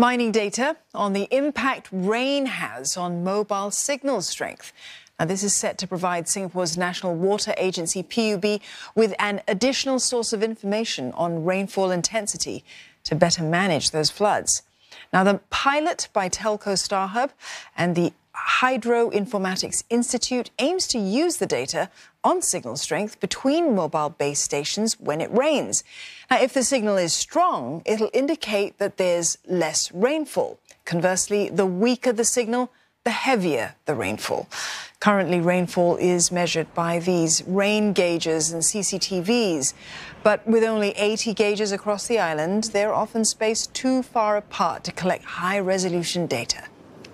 Mining data on the impact rain has on mobile signal strength. Now, this is set to provide Singapore's National Water Agency, PUB, with an additional source of information on rainfall intensity to better manage those floods. Now, the pilot by telco StarHub and the Hydroinformatics Institute aims to use the data on signal strength between mobile base stations when it rains. Now, if the signal is strong, it'll indicate that there's less rainfall. Conversely, the weaker the signal, the heavier the rainfall. Currently, rainfall is measured by these rain gauges and CCTVs, but with only 80 gauges across the island, they're often spaced too far apart to collect high-resolution data.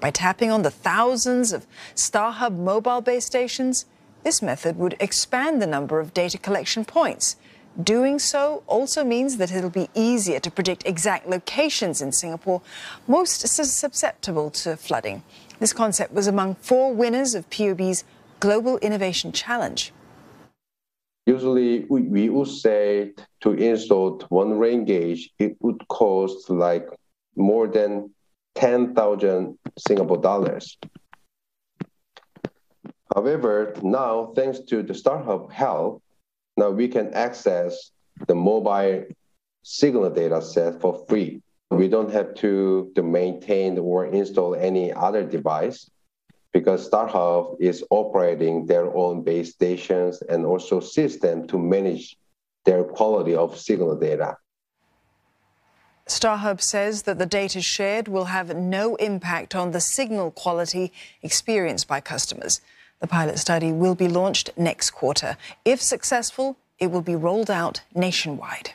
By tapping on the thousands of StarHub mobile base stations, this method would expand the number of data collection points. Doing so also means that it'll be easier to predict exact locations in Singapore most susceptible to flooding. This concept was among four winners of PUB's Global Innovation Challenge. Usually, we would say to install one rain gauge, it would cost like more than 10,000 Singapore dollars. However, now, thanks to the StarHub help, now we can access the mobile signal data set for free. We don't have to maintain or install any other device because StarHub is operating their own base stations and also system to manage their quality of signal data. StarHub says that the data shared will have no impact on the signal quality experienced by customers. The pilot study will be launched next quarter. If successful, it will be rolled out nationwide.